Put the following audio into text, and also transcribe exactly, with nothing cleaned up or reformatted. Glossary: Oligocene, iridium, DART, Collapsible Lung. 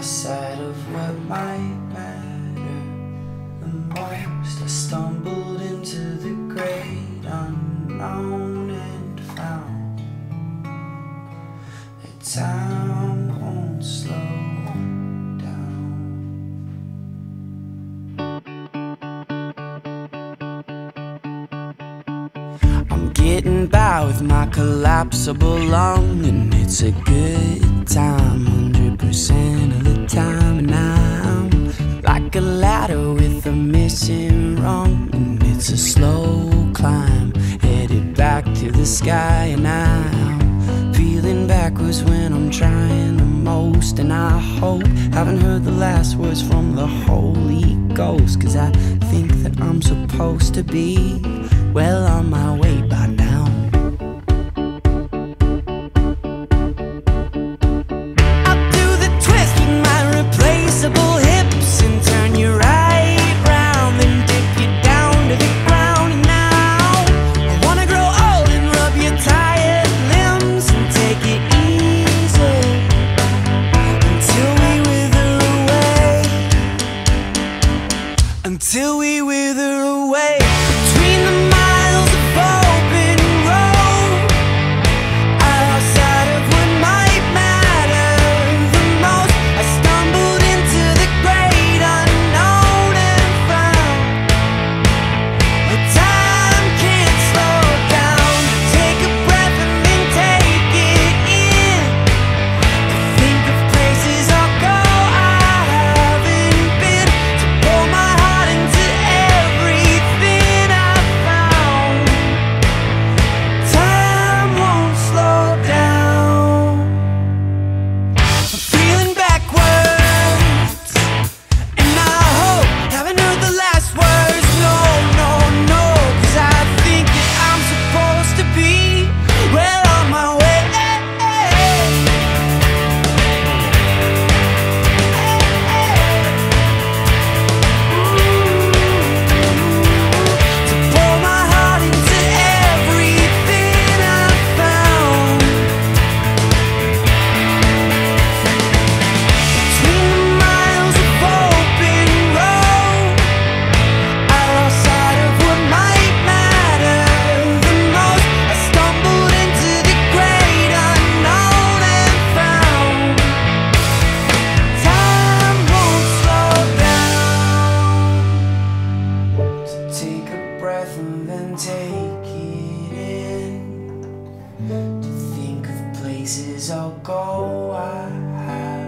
lost sight of what might matter the most. I stumbled into the great unknown and found that time won't slow down. I'm getting by with my collapsible lung, and it's a good time. Percent of the time, and I'm like a ladder with a missing rung, and it's a slow climb headed back to the sky. And I'm feeling backwards when I'm trying the most, and I hope haven't heard the last words from the Holy Ghost, 'cause I think that I'm supposed to be well on my way by now. Until we wither away between the miles of open road, I lost sight of what might matter the most. I stumbled into the great unknown and found that time can't slow down. Take a breath and then take it in, and think of places I'll go I haven't been, to pull my heart and then take it in, to think of places I'll go I